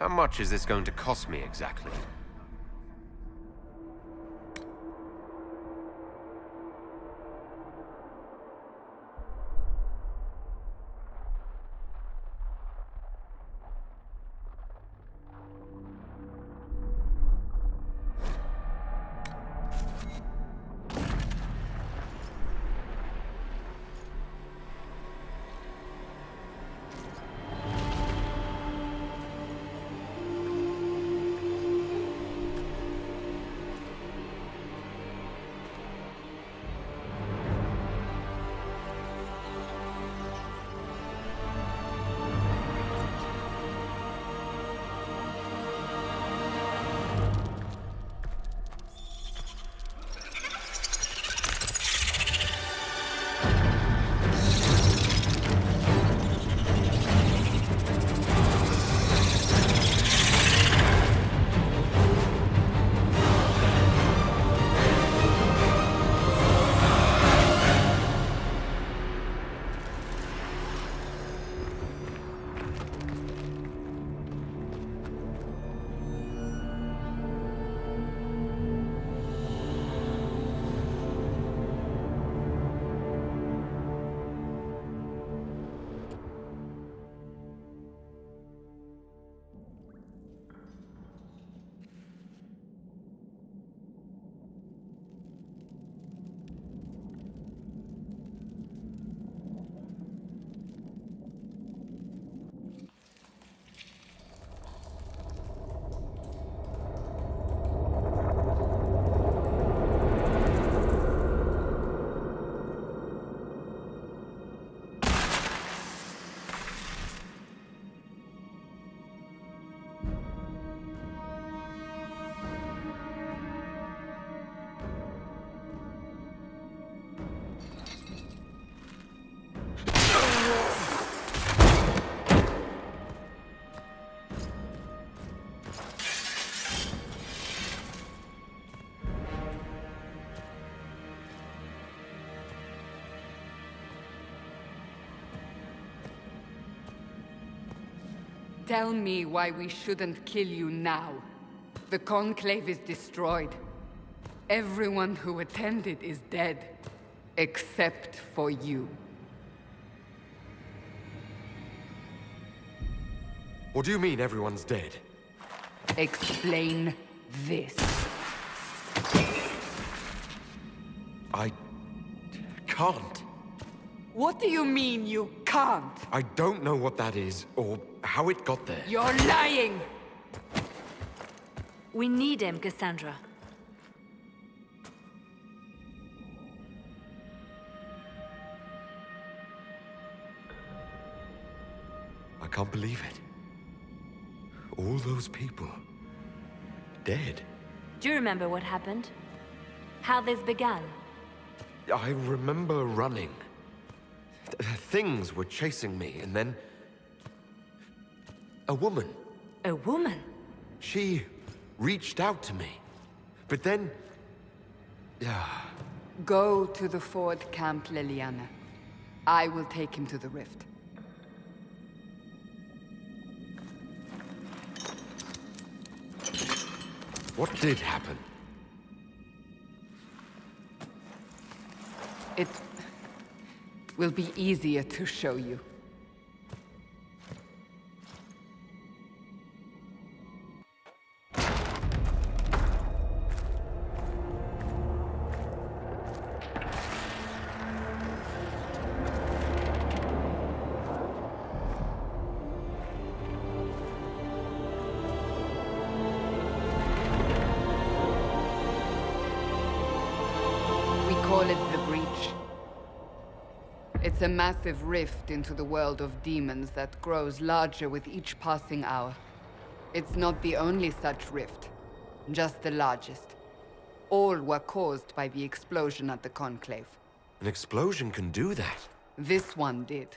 How much is this going to cost me exactly? Tell me why we shouldn't kill you now. The Conclave is destroyed. Everyone who attended is dead, except for you. What do you mean everyone's dead? Explain this. I can't. What do you mean you can't? I don't know what that is, or how it got there. You're lying! We need him, Cassandra. I can't believe it. All those people... dead. Do you remember what happened? How this began? I remember running. Things were chasing me, and then... a woman. A woman? She reached out to me, but then... Go to the Ford camp, Leliana. I will take him to the rift. What did happen? It will be easier to show you. It's a massive rift into the world of demons that grows larger with each passing hour. It's not the only such rift, just the largest. All were caused by the explosion at the Conclave. An explosion can do that? This one did.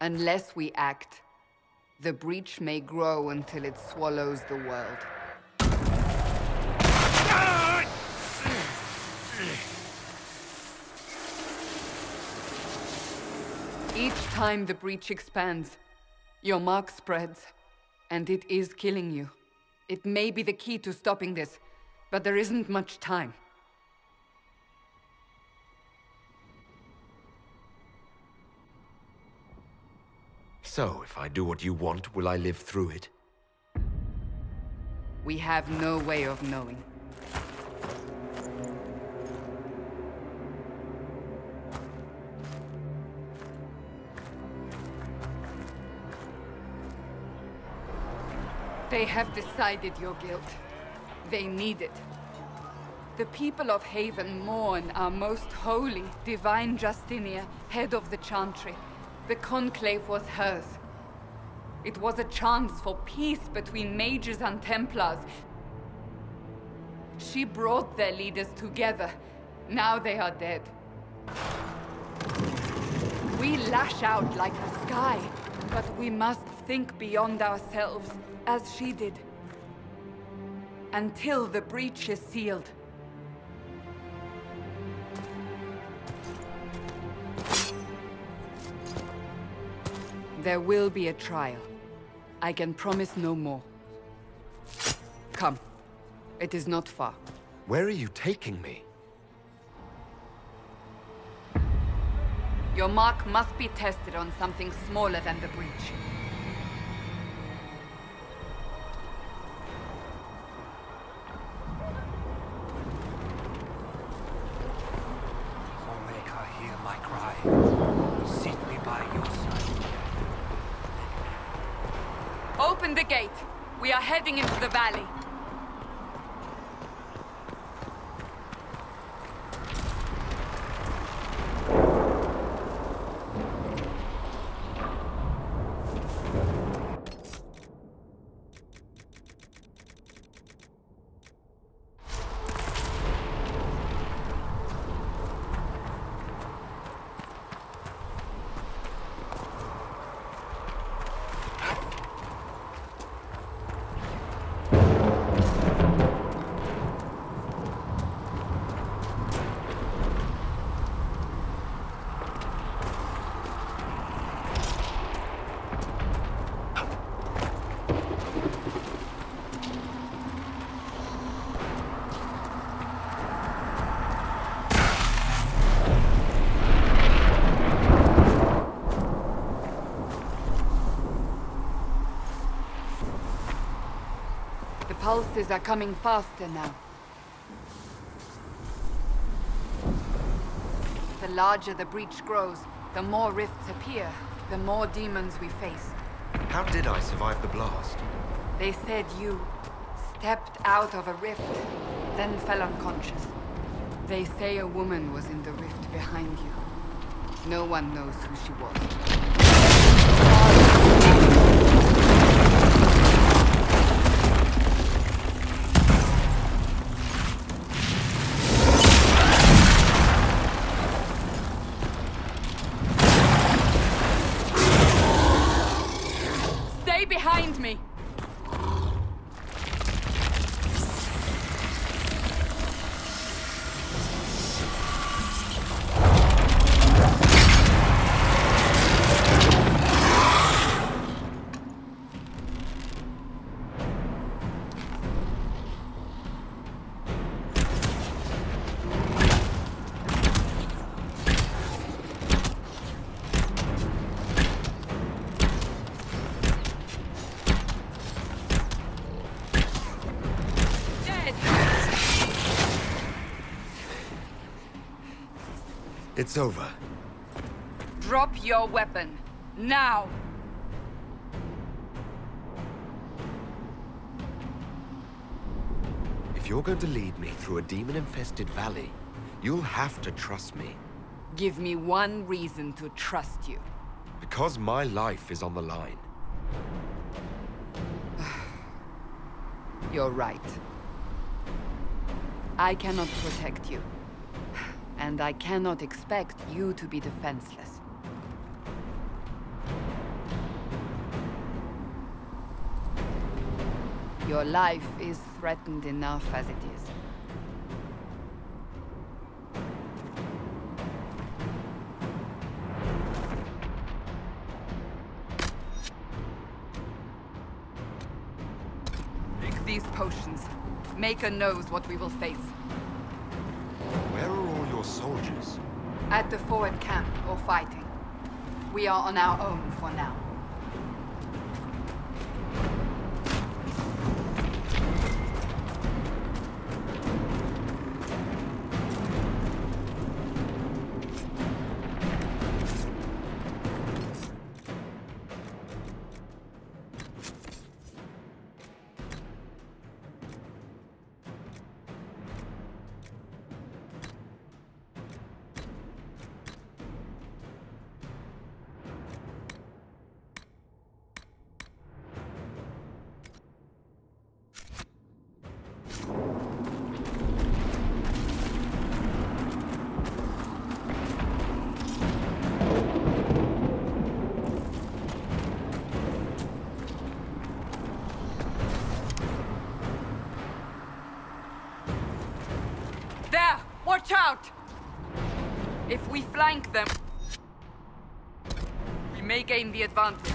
Unless we act, the breach may grow until it swallows the world. Each time the breach expands, your mark spreads, And it is killing you. It may be the key to stopping this, but there isn't much time. So, if I do what you want, will I live through it? We have no way of knowing. They have decided your guilt. They need it. The people of Haven mourn our most holy, divine Justinia, head of the Chantry. The Conclave was hers. It was a chance for peace between mages and Templars. She brought their leaders together. Now they are dead. We lash out like the sky, but we must think beyond ourselves. As she did. Until the breach is sealed. There will be a trial. I can promise no more. Come. It is not far. Where are you taking me? Your mark must be tested on something smaller than the breach. Into the valley. Pulses are coming faster now. The larger the breach grows, the more rifts appear, the more demons we face. How did I survive the blast? They said you stepped out of a rift, then fell unconscious. They say a woman was in the rift behind you. No one knows who she was. It's over. Drop your weapon. Now! If you're going to lead me through a demon-infested valley, you'll have to trust me. Give me one reason to trust you. Because my life is on the line. You're right. I cannot protect you. And I cannot expect you to be defenseless. Your life is threatened enough as it is. these potions. Maker knows what we will face. Where are all your soldiers? At the forward camp, or fighting. We are on our own for now. If we flank them, we may gain the advantage.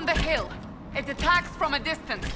On the hill. It attacks from a distance.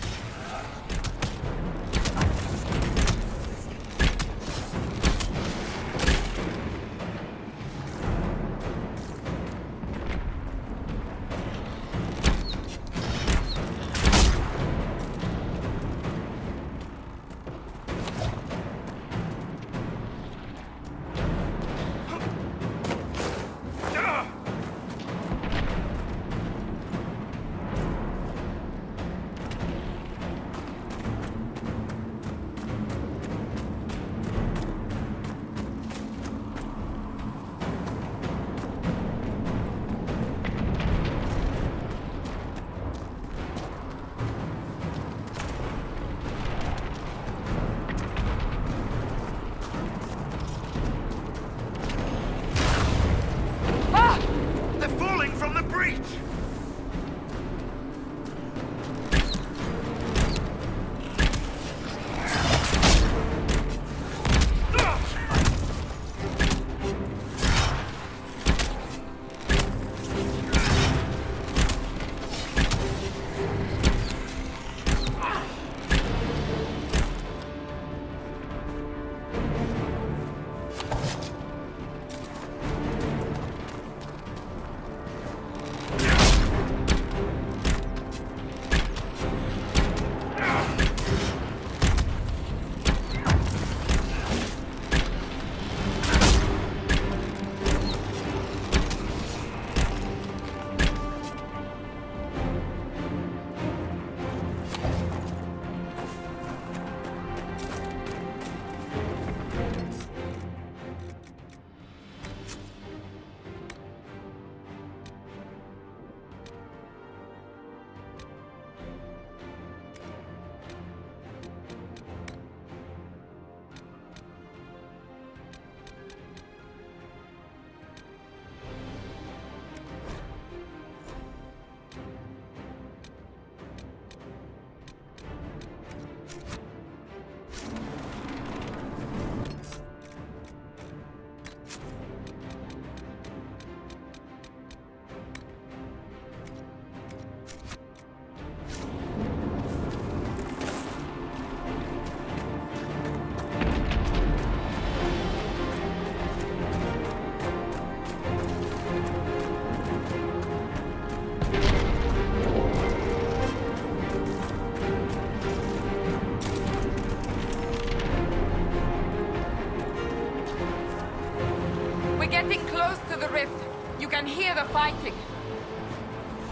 Fighting.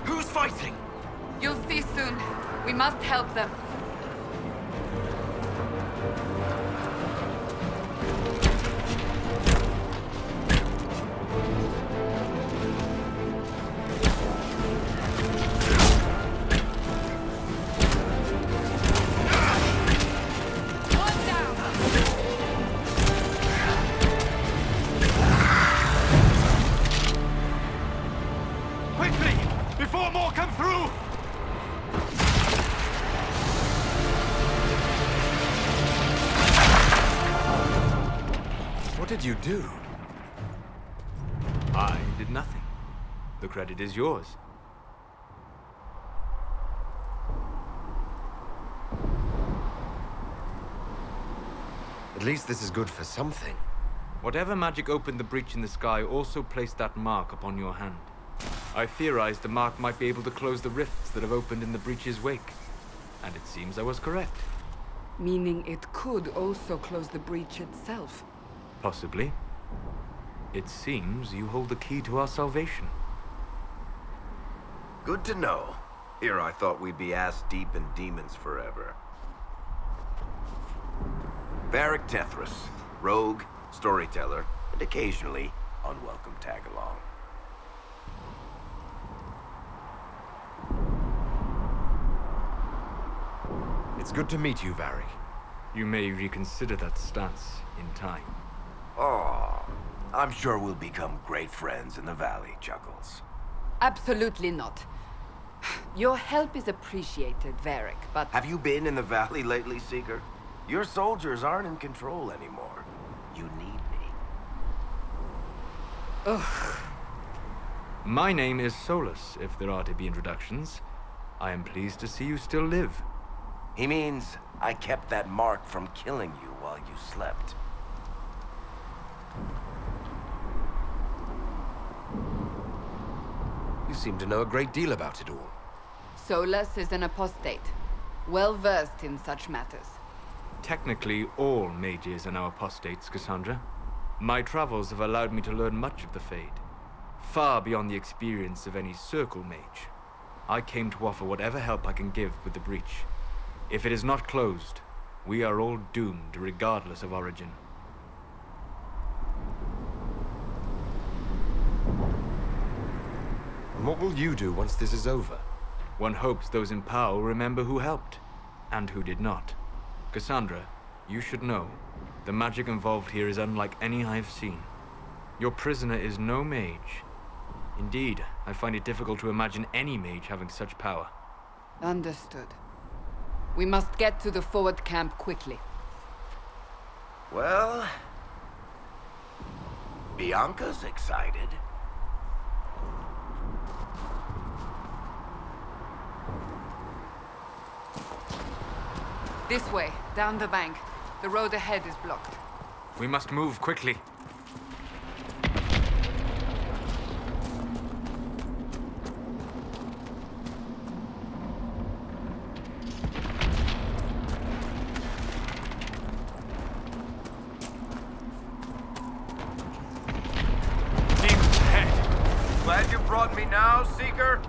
Who's fighting? You'll see soon. We must help them. did you do? I did nothing. The credit is yours. At least this is good for something. Whatever magic opened the breach in the sky also placed that mark upon your hand. I theorized the mark might be able to close the rifts that have opened in the breach's wake. And it seems I was correct. Meaning it could also close the breach itself? Possibly. It seems you hold the key to our salvation. Good to know. Here I thought we'd be ass deep in demons forever. Varric Tethras, rogue, storyteller, and occasionally unwelcome tag-along. It's good to meet you, Varric. You may reconsider that stance in time. Oh, I'm sure we'll become great friends in the Valley, Chuckles. Absolutely not. Your help is appreciated, Varric, but... Have you been in the Valley lately, Seeker? Your soldiers aren't in control anymore. You need me. Ugh. My name is Solas, if there are to be introductions. I am pleased to see you still live. He means I kept that mark from killing you while you slept. You seem to know a great deal about it all. Solas is an apostate, well-versed in such matters. Technically, all mages are now apostates, Cassandra. My travels have allowed me to learn much of the Fade, far beyond the experience of any circle mage. I came to offer whatever help I can give with the breach. If it is not closed, we are all doomed, regardless of origin. And what will you do once this is over? One hopes those in power will remember who helped, and who did not. Cassandra, you should know, the magic involved here is unlike any I have seen. Your prisoner is no mage. Indeed, I find it difficult to imagine any mage having such power. Understood. We must get to the forward camp quickly. Well... Bianca's excited. This way, down the bank. The road ahead is blocked. We must move quickly. Demons ahead. Glad you brought me now, Seeker.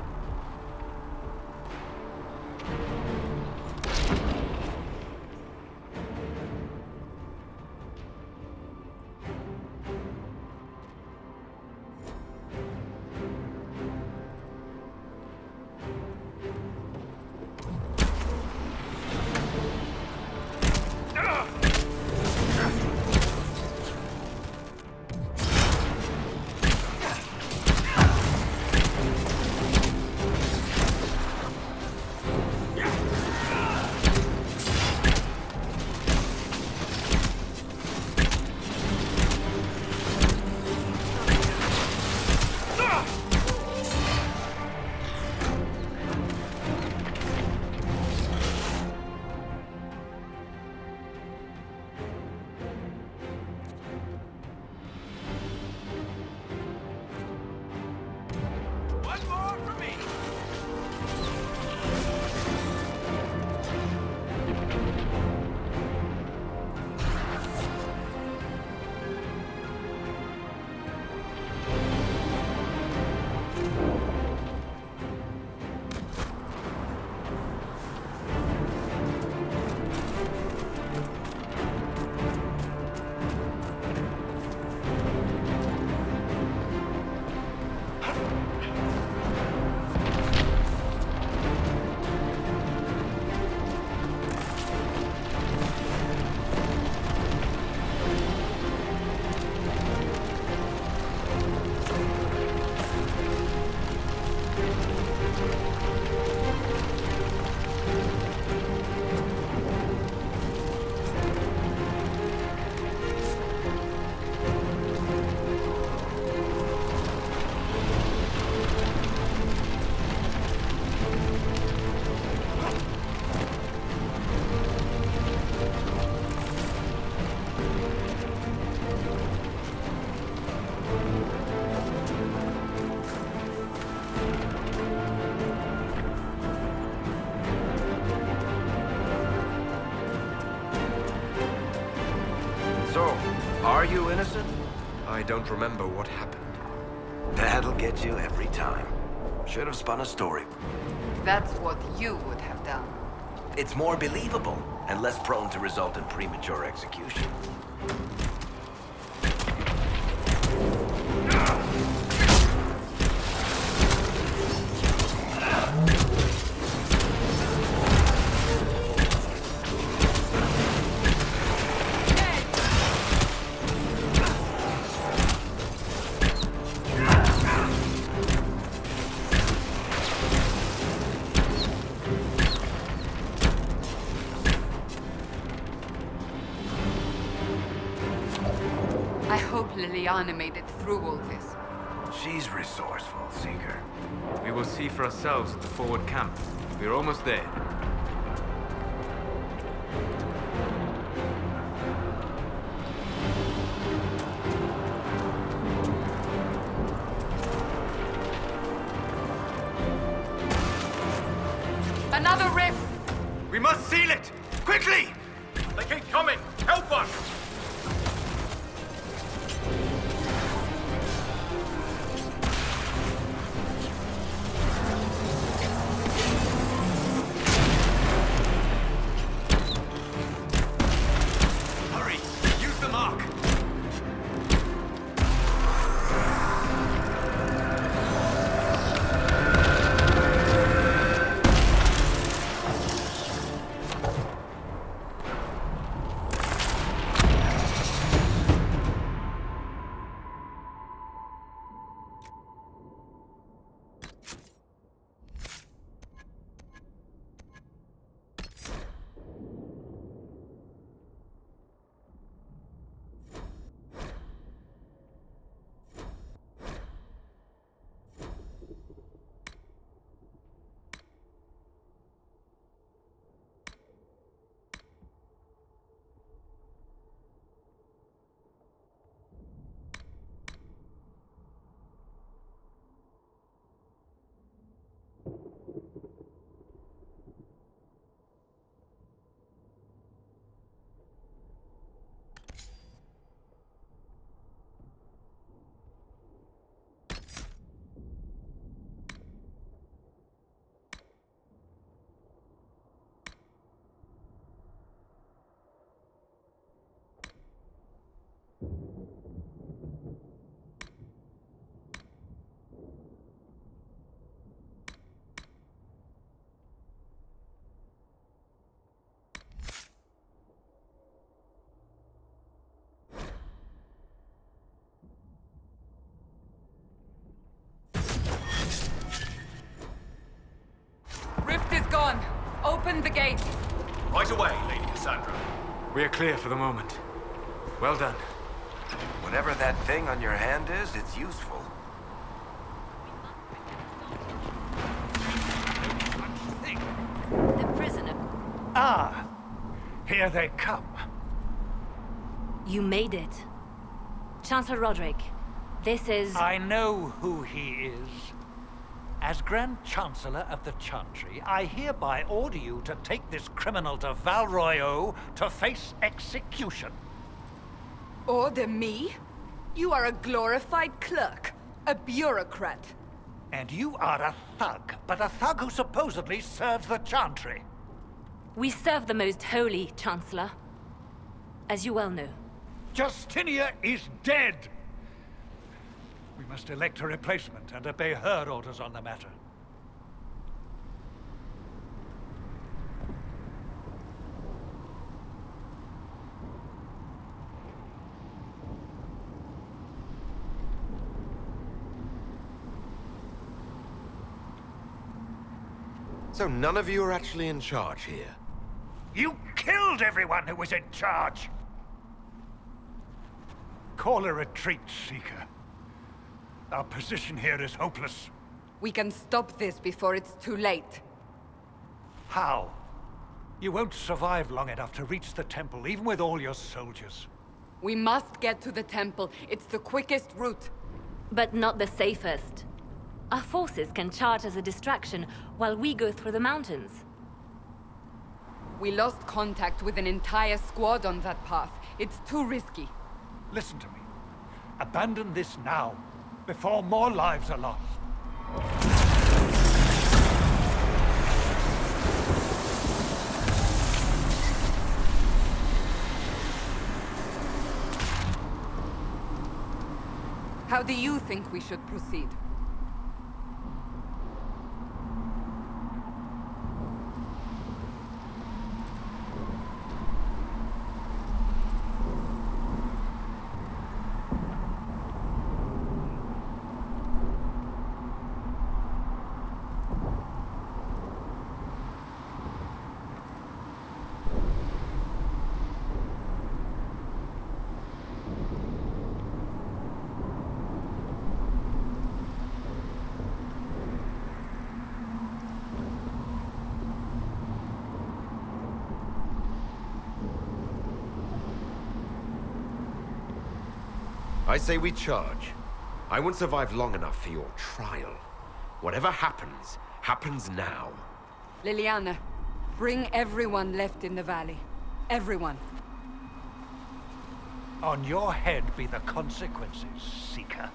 innocent? I don't remember what happened. That'll get you every time. Should have spun a story. That's what you would have done. It's more believable and less prone to result in premature execution. Leliana made it through all this. She's resourceful, Seeker. We will see for ourselves at the forward camp. We're almost there. Another rift! We must seal it! Quickly! They keep coming! Help us! Open the gate. Right away, Lady Cassandra. We are clear for the moment. Well done. Whatever that thing on your hand is, it's useful. The prisoner. Ah, here they come. You made it. Chancellor Roderick, this is... I know who he is. As Grand Chancellor of the Chantry, I hereby order you to take this criminal to Val Royeaux to face execution. Order me? You are a glorified clerk, a bureaucrat. And you are a thug, but a thug who supposedly serves the Chantry. We serve the Most Holy, Chancellor, as you well know. Justinia is dead! We must elect a replacement and obey her orders on the matter. So none of you are actually in charge here? You killed everyone who was in charge! Call a retreat, Seeker. Our position here is hopeless. We can stop this before it's too late. How? You won't survive long enough to reach the temple, even with all your soldiers. We must get to the temple. It's the quickest route. But not the safest. Our forces can charge as a distraction while we go through the mountains. We lost contact with an entire squad on that path. It's too risky. Listen to me. Abandon this now, before more lives are lost. How do you think we should proceed? I say we charge. I won't survive long enough for your trial. Whatever happens, happens now. Leliana, bring everyone left in the valley. Everyone. On your head be the consequences, Seeker.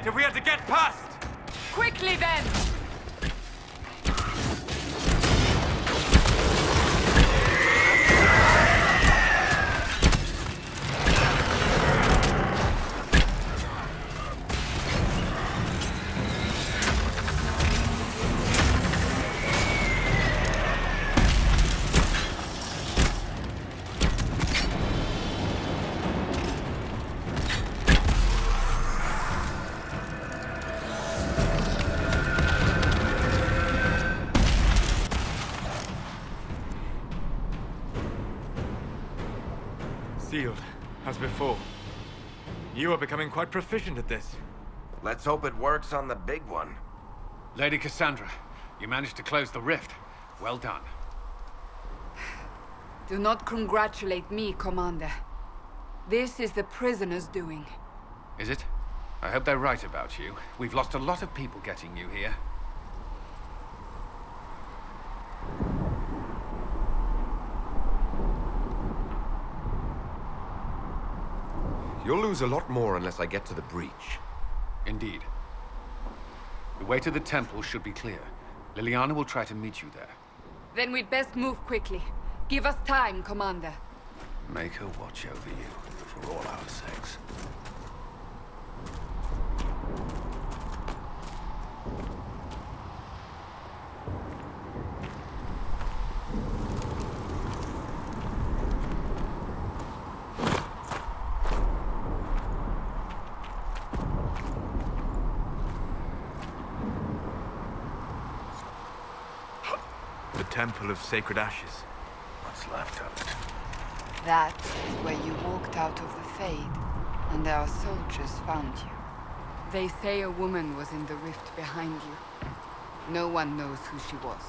If we had to get past! Quickly then! As before. You are becoming quite proficient at this. Let's hope it works on the big one. Lady Cassandra, you managed to close the rift. Well done. Do not congratulate me, Commander. This is the prisoner's doing. Is it? I hope they're right about you. We've lost a lot of people getting you here. You'll lose a lot more unless I get to the breach. Indeed. The way to the temple should be clear. Leliana will try to meet you there. Then we'd best move quickly. Give us time, Commander. Make her watch over you, for all our sakes. Temple of Sacred Ashes. What's left of it? That is where you walked out of the Fade, and our soldiers found you. They say a woman was in the rift behind you. No one knows who she was.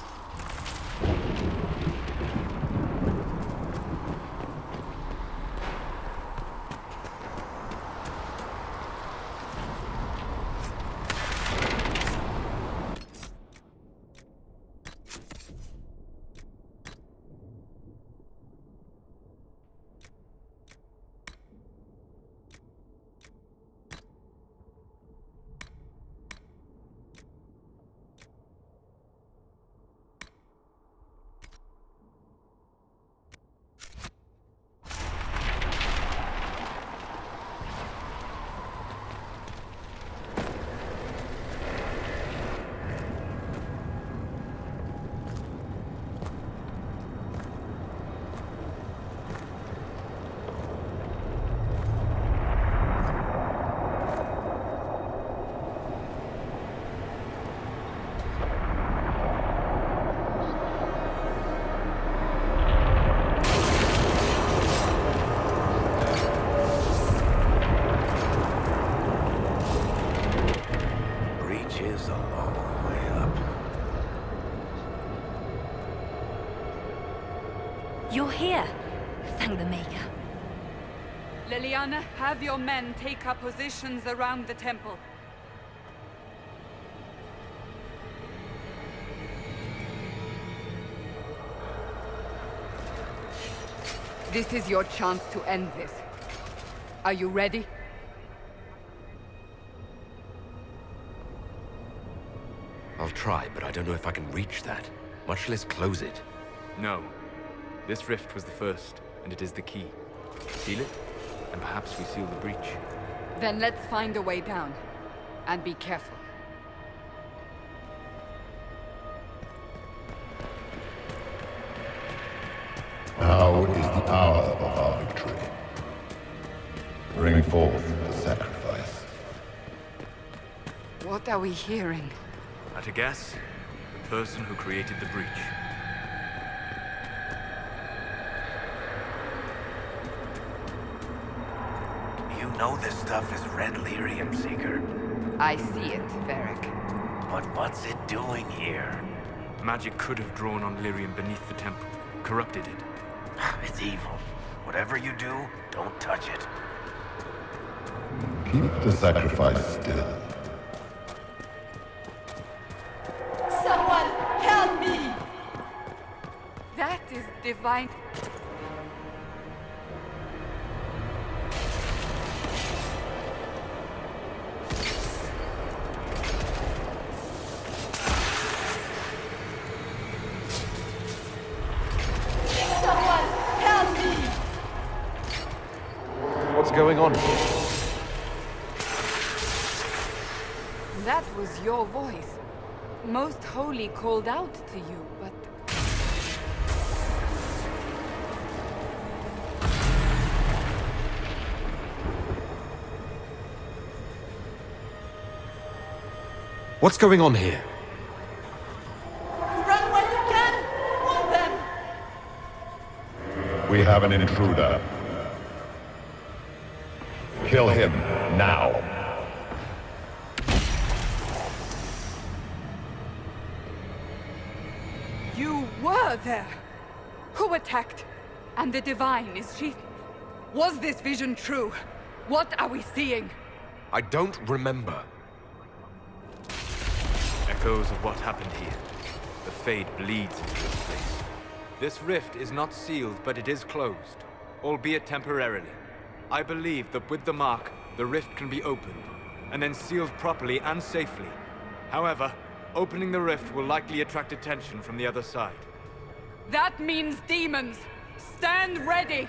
You're here. Thank the Maker. Leliana, have your men take up positions around the temple. This is your chance to end this. Are you ready? I'll try, but I don't know if I can reach that. Much less close it. No. This rift was the first, and it is the key. Seal it, and perhaps we seal the breach. Then let's find a way down. And be careful. Now is the hour of our victory. Bring forth the sacrifice. What are we hearing? At a guess, the person who created the breach. You know this stuff is red lyrium, Seeker. I see it, Varric. But what's it doing here? Magic could have drawn on lyrium beneath the temple, corrupted it. It's evil. Whatever you do, don't touch it. Keep the sacrifice still. Someone help me! That is divine. That was your voice. Most Holy called out to you, but... What's going on here? Run when you can! Warn them! We have an intruder. Kill him, now. You were there! Who attacked? And the Divine, is she... Was this vision true? What are we seeing? I don't remember. Echoes of what happened here. The Fade bleeds into this place. This rift is not sealed, but it is closed. Albeit temporarily. I believe that with the mark, the rift can be opened, and then sealed properly and safely. However, opening the rift will likely attract attention from the other side. That means demons! Stand ready!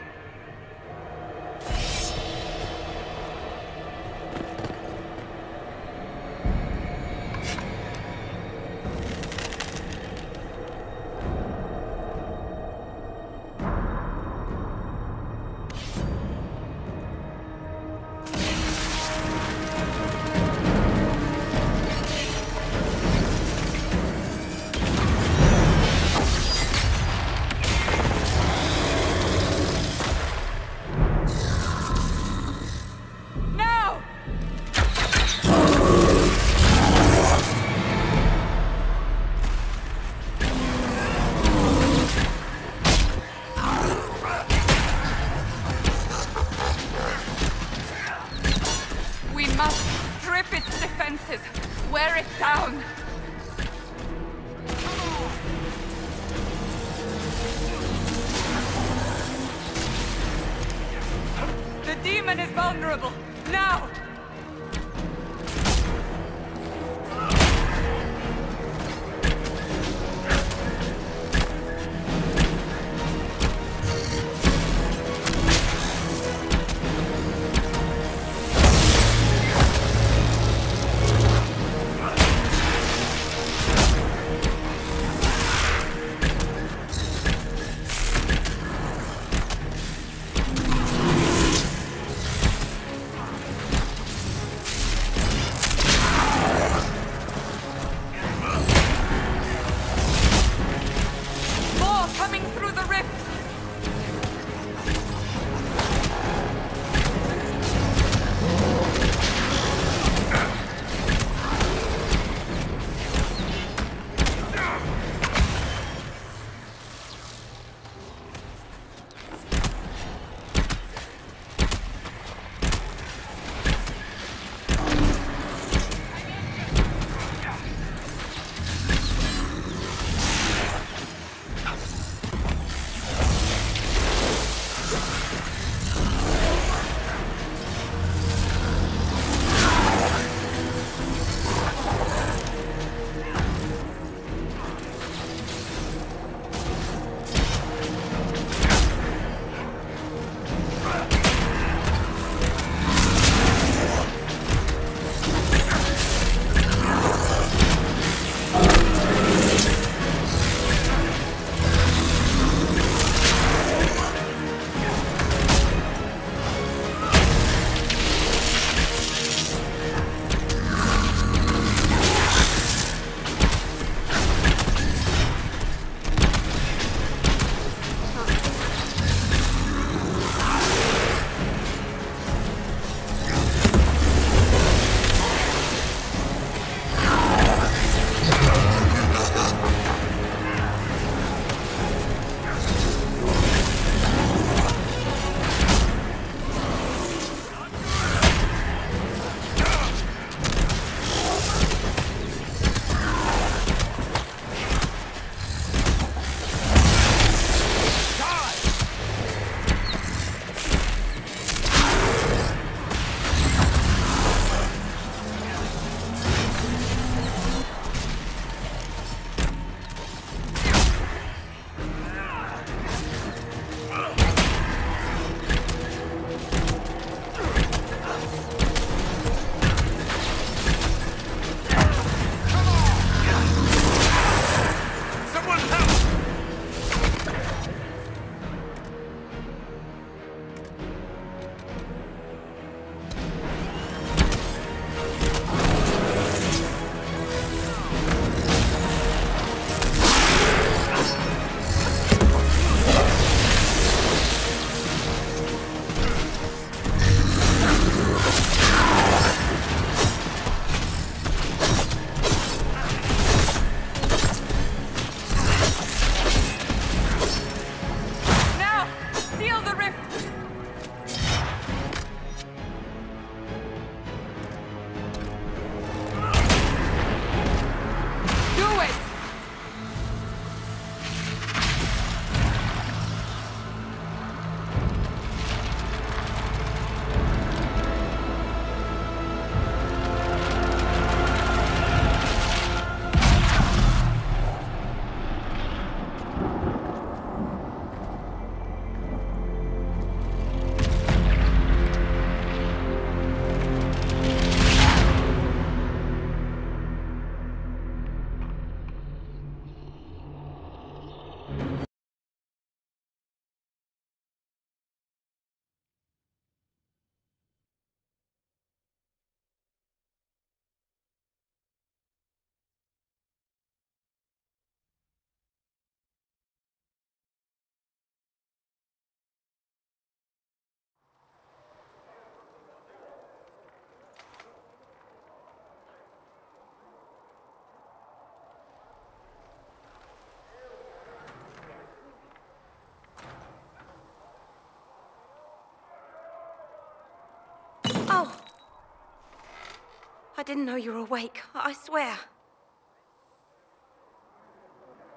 I didn't know you were awake, I swear.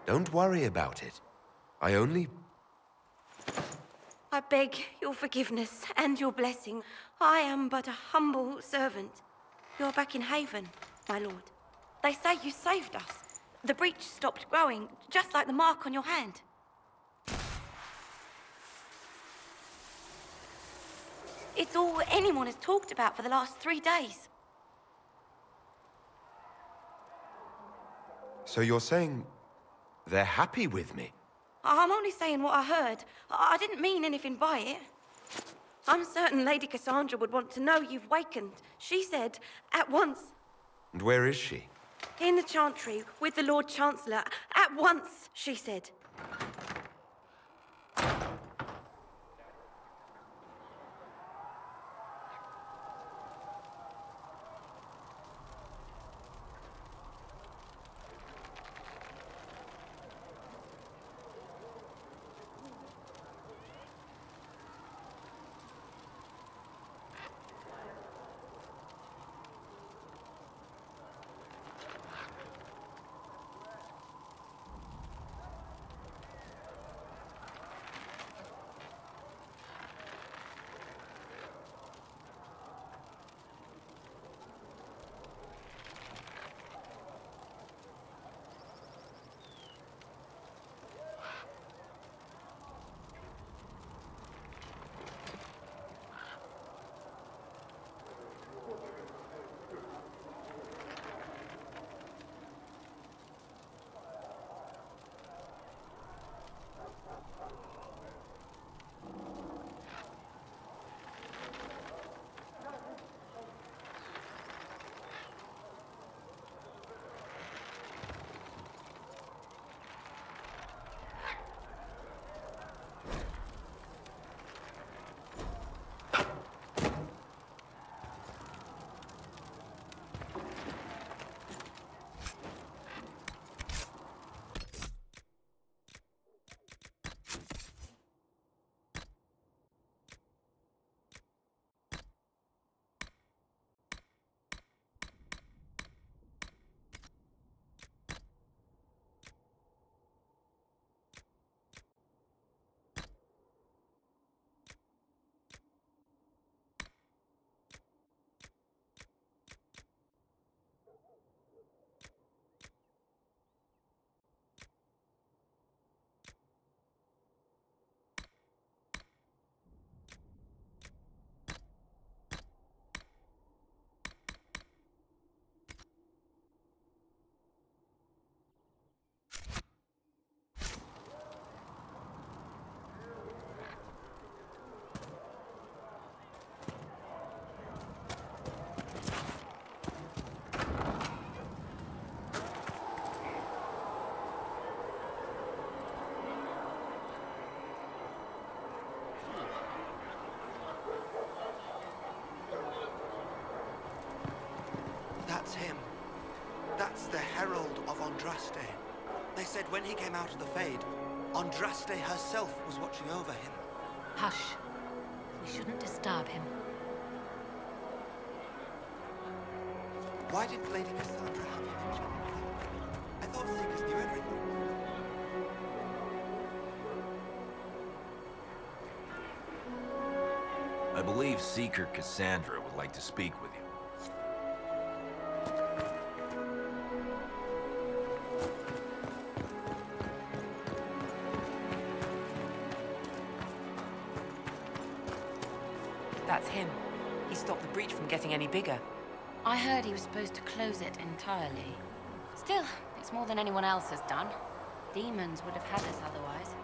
Don't worry about it. I beg your forgiveness and your blessing. I am but a humble servant. You're back in Haven, my lord. They say you saved us. The breach stopped growing, just like the mark on your hand. It's all anyone has talked about for the last 3 days. So you're saying they're happy with me? I'm only saying what I heard. I didn't mean anything by it. I'm certain Lady Cassandra would want to know you've wakened. She said, at once. And where is she? In the Chantry, with the Lord Chancellor. At once, she said. That's him. That's the herald of Andraste. They said when he came out of the Fade, Andraste herself was watching over him. Hush. We shouldn't disturb him. Why didn't Lady Cassandra have him in Chancellor? I thought Seekers knew everything. I believe Seeker Cassandra would like to speak with you. Any bigger. I heard he was supposed to close it entirely. Still, it's more than anyone else has done. Demons would have had us otherwise.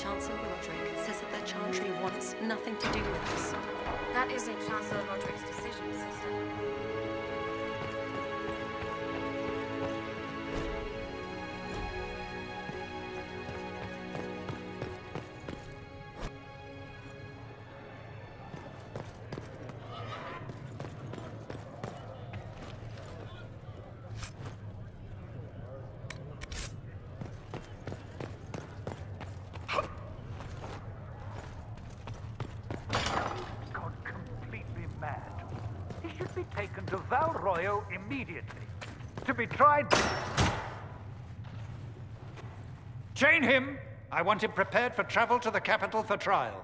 Chancellor Roderick says that the Chantry wants nothing to do with us. That isn't Chancellor Roderick's decision, sister. Taken to Val Royeaux immediately, to be tried. Chain him! I want him prepared for travel to the capital for trial.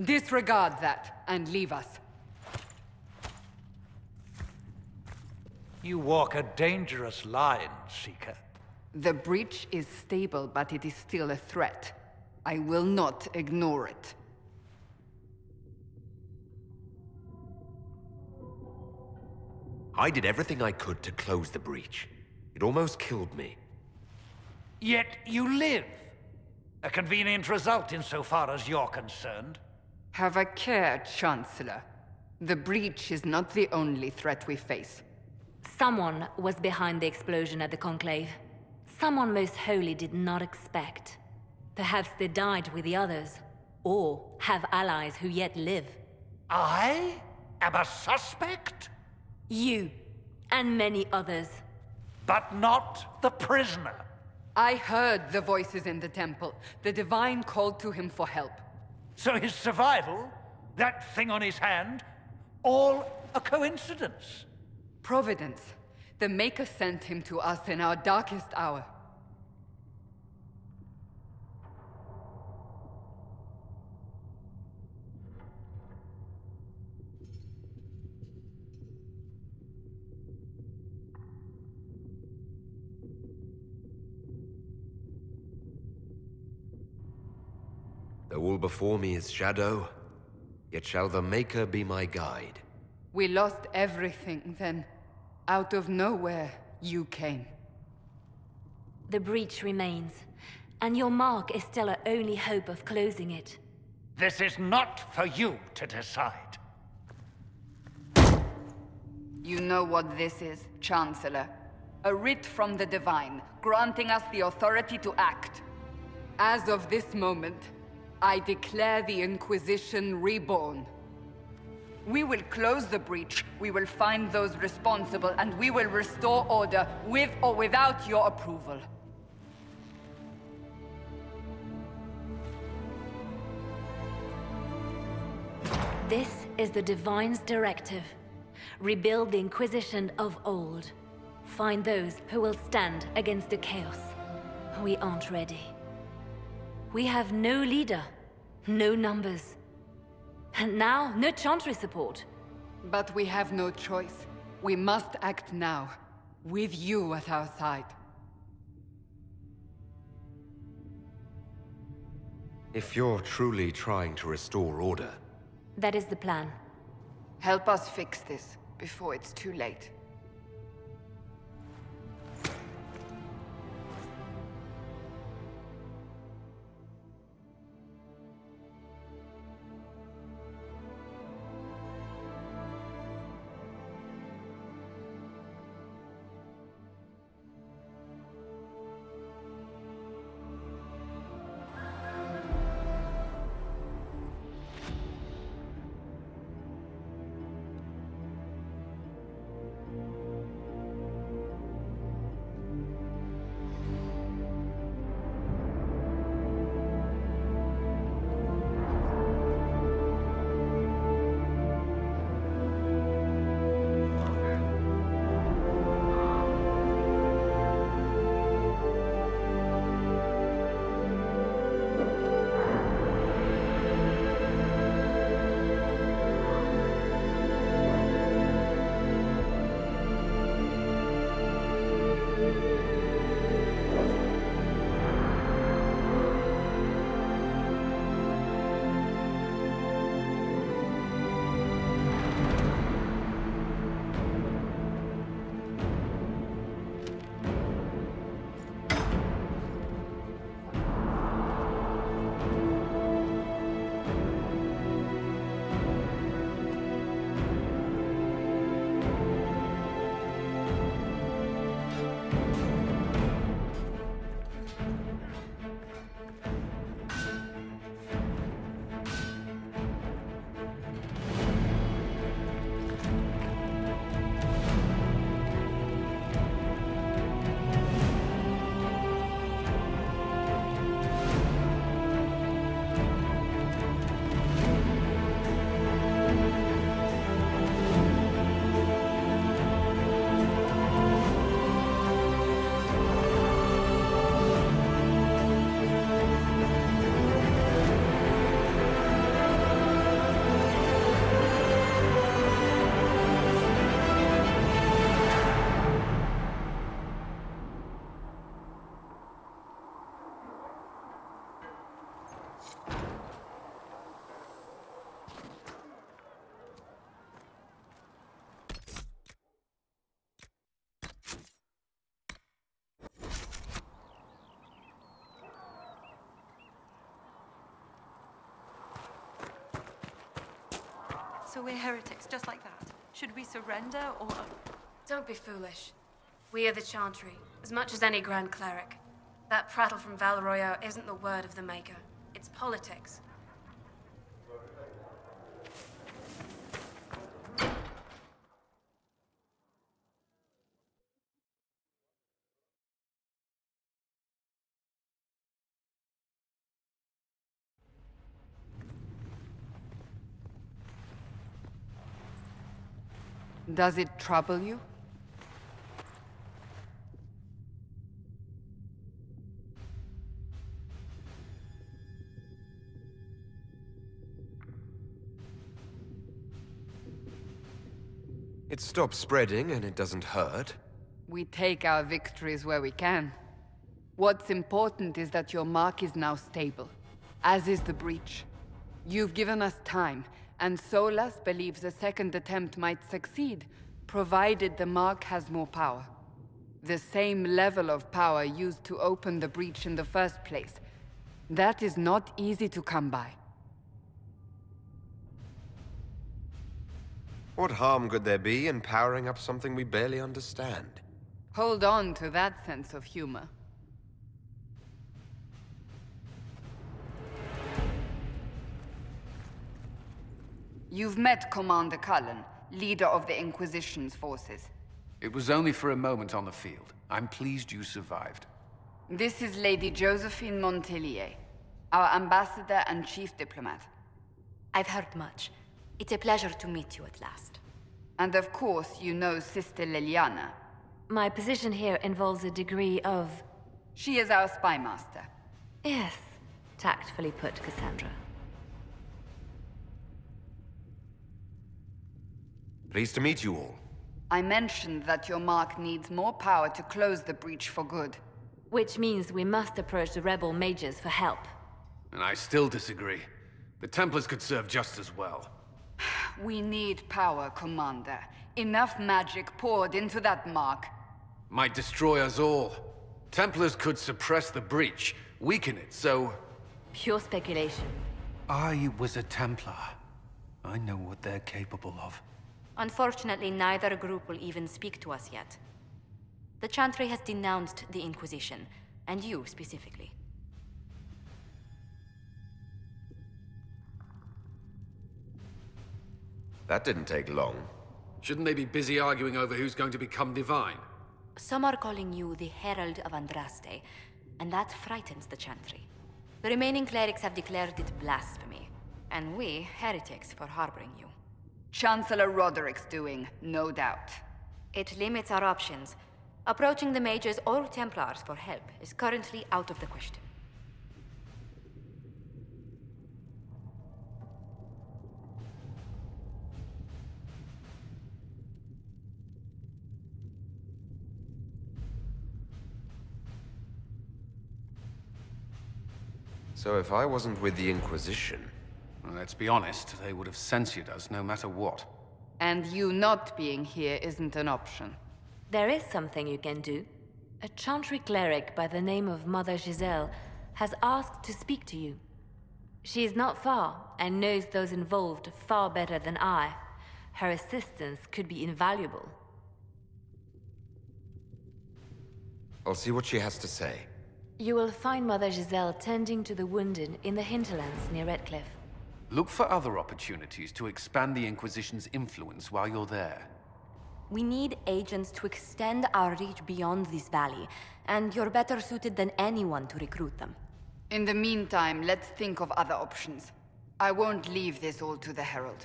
Disregard that, and leave us. You walk a dangerous line, Seeker. The breach is stable, but it is still a threat. I will not ignore it. I did everything I could to close the breach. It almost killed me. Yet you live. A convenient result insofar as you're concerned. Have a care, Chancellor. The breach is not the only threat we face. Someone was behind the explosion at the Conclave. Someone most holy did not expect. Perhaps they died with the others, or have allies who yet live. I am a suspect? You, and many others. But not the prisoner. I heard the voices in the temple. The Divine called to him for help. So his survival, that thing on his hand, all a coincidence. Providence. The Maker sent him to us in our darkest hour. Though all before me is shadow, yet shall the Maker be my guide. We lost everything then. Out of nowhere, you came. The breach remains, and your mark is still our only hope of closing it. This is not for you to decide. You know what this is, Chancellor. A writ from the Divine, granting us the authority to act. As of this moment, I declare the Inquisition reborn. We will close the breach, we will find those responsible, and we will restore order, with or without your approval. This is the Divine's directive. Rebuild the Inquisition of old. Find those who will stand against the chaos. We aren't ready. We have no leader, no numbers, and now no Chantry support. But we have no choice. We must act now, with you at our side. If you're truly trying to restore order... That is the plan. Help us fix this, before it's too late. So we're heretics, just like that. Should we surrender or... Don't be foolish. We are the Chantry, as much as any Grand Cleric. That prattle from Val Royeaux isn't the word of the Maker. It's politics. Does it trouble you? It stops spreading and it doesn't hurt. We take our victories where we can. What's important is that your mark is now stable, as is the breach. You've given us time. And Solas believes a second attempt might succeed, provided the mark has more power. The same level of power used to open the breach in the first place. That is not easy to come by. What harm could there be in powering up something we barely understand? Hold on to that sense of humor. You've met Commander Cullen, leader of the Inquisition's forces. It was only for a moment on the field. I'm pleased you survived. This is Lady Josephine Montellier, our ambassador and chief diplomat. I've heard much. It's a pleasure to meet you at last. And of course, you know Sister Leliana. My position here involves a degree of... She is our spymaster. Yes, tactfully put, Cassandra. Pleased to meet you all. I mentioned that your mark needs more power to close the breach for good. Which means we must approach the rebel mages for help. And I still disagree. The Templars could serve just as well. We need power, Commander. Enough magic poured into that mark. Might destroy us all. Templars could suppress the breach, weaken it, so... Pure speculation. I was a Templar. I know what they're capable of. Unfortunately, neither group will even speak to us yet. The Chantry has denounced the Inquisition, and you specifically. That didn't take long. Shouldn't they be busy arguing over who's going to become divine? Some are calling you the Herald of Andraste, and that frightens the Chantry. The remaining clerics have declared it blasphemy, and we, heretics, for harboring you. Chancellor Roderick's doing, no doubt. It limits our options. Approaching the mages or Templars for help is currently out of the question. So if I wasn't with the Inquisition... Let's be honest, they would have censured us no matter what. And you not being here isn't an option. There is something you can do. A Chantry cleric by the name of Mother Giselle has asked to speak to you. She is not far and knows those involved far better than I. Her assistance could be invaluable. I'll see what she has to say. You will find Mother Giselle tending to the wounded in the Hinterlands near Redcliffe. Look for other opportunities to expand the Inquisition's influence while you're there. We need agents to extend our reach beyond this valley, and you're better suited than anyone to recruit them. In the meantime, let's think of other options. I won't leave this all to the Herald.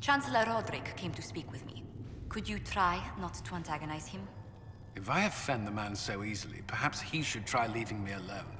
Chancellor Roderick came to speak with me. Could you try not to antagonize him? If I offend the man so easily, perhaps he should try leaving me alone.